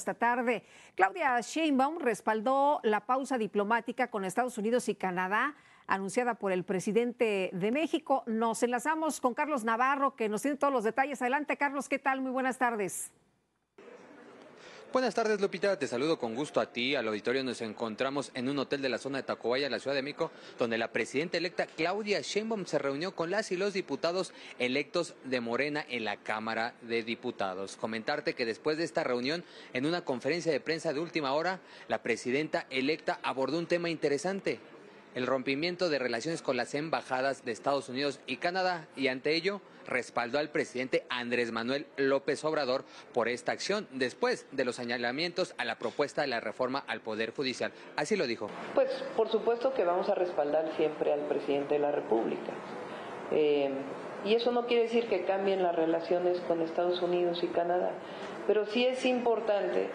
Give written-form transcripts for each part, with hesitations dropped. Esta tarde, Claudia Sheinbaum respaldó la pausa diplomática con Estados Unidos y Canadá, anunciada por el presidente de México. Nos enlazamos con Carlos Navarro, que nos tiene todos los detalles. Adelante, Carlos, ¿qué tal? Muy buenas tardes. Buenas tardes, Lupita, te saludo con gusto a ti, al auditorio. Nos encontramos en un hotel de la zona de Tacubaya, la Ciudad de México, donde la presidenta electa Claudia Sheinbaum se reunió con las y los diputados electos de Morena en la Cámara de Diputados. Comentarte que después de esta reunión, en una conferencia de prensa de última hora, la presidenta electa abordó un tema interesante: el rompimiento de relaciones con las embajadas de Estados Unidos y Canadá, y ante ello respaldó al presidente Andrés Manuel López Obrador por esta acción después de los señalamientos a la propuesta de la reforma al Poder Judicial. Así lo dijo. Pues por supuesto que vamos a respaldar siempre al presidente de la República. Y eso no quiere decir que cambien las relaciones con Estados Unidos y Canadá, pero sí es importante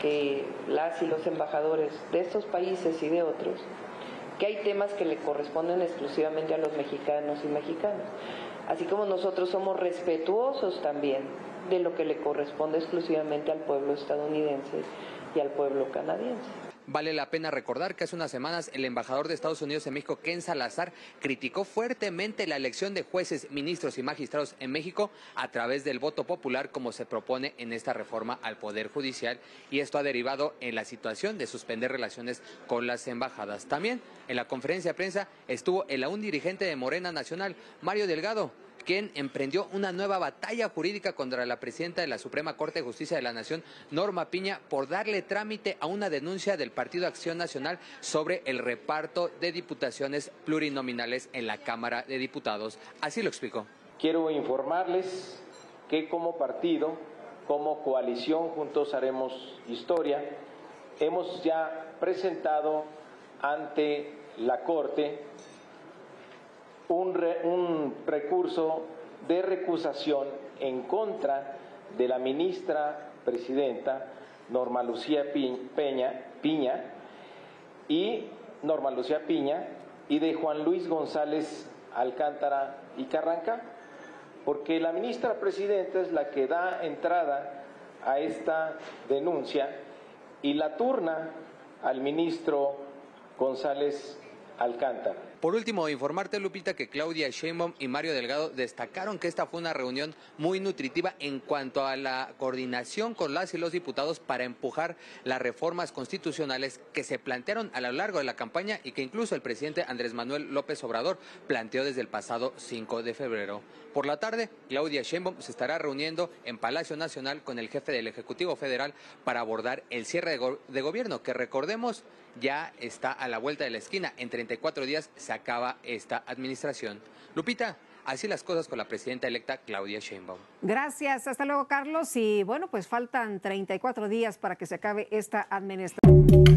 que las y los embajadores de estos países y de otros, que hay temas que le corresponden exclusivamente a los mexicanos y mexicanas, así como nosotros somos respetuosos también de lo que le corresponde exclusivamente al pueblo estadounidense y al pueblo canadiense. Vale la pena recordar que hace unas semanas el embajador de Estados Unidos en México, Ken Salazar, criticó fuertemente la elección de jueces, ministros y magistrados en México a través del voto popular, como se propone en esta reforma al Poder Judicial, y esto ha derivado en la situación de suspender relaciones con las embajadas. También en la conferencia de prensa estuvo el aún dirigente de Morena Nacional, Mario Delgado, quien emprendió una nueva batalla jurídica contra la presidenta de la Suprema Corte de Justicia de la Nación, Norma Piña, por darle trámite a una denuncia del Partido Acción Nacional sobre el reparto de diputaciones plurinominales en la Cámara de Diputados. Así lo explicó. Quiero informarles que como partido, como coalición Juntos Haremos Historia, hemos ya presentado ante la Corte un recurso de recusación en contra de la ministra presidenta Norma Lucía Piña y de Juan Luis González Alcántara y Carranca, porque la ministra presidenta es la que da entrada a esta denuncia y la turna al ministro González Alcántara. Por último, informarte, Lupita, que Claudia Sheinbaum y Mario Delgado destacaron que esta fue una reunión muy nutritiva en cuanto a la coordinación con las y los diputados para empujar las reformas constitucionales que se plantearon a lo largo de la campaña y que incluso el presidente Andrés Manuel López Obrador planteó desde el pasado 5 de febrero. Por la tarde, Claudia Sheinbaum se estará reuniendo en Palacio Nacional con el jefe del Ejecutivo Federal para abordar el cierre de gobierno, que recordemos ya está a la vuelta de la esquina. En 34 días se acaba esta administración. Lupita, así las cosas con la presidenta electa Claudia Sheinbaum. Gracias, hasta luego, Carlos. Y bueno, pues faltan 34 días para que se acabe esta administración.